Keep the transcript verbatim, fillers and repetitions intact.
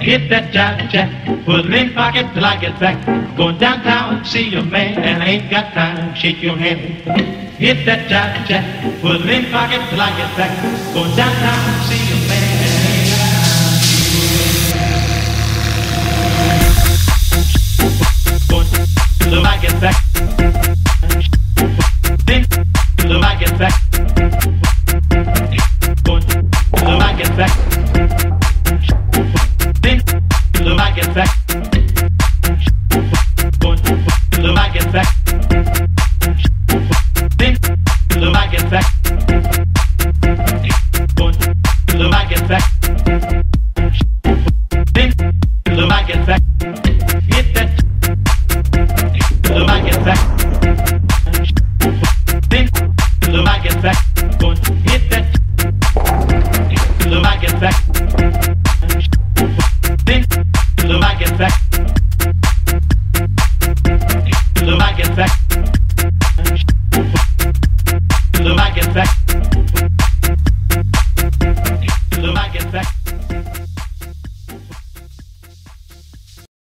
Hit that jive jack, put it in pocket till I get back. Go downtown, see your man, and I ain't got time, shake your hand. Hit that jive jack, put it in pocket till I get back. Go downtown, see your man.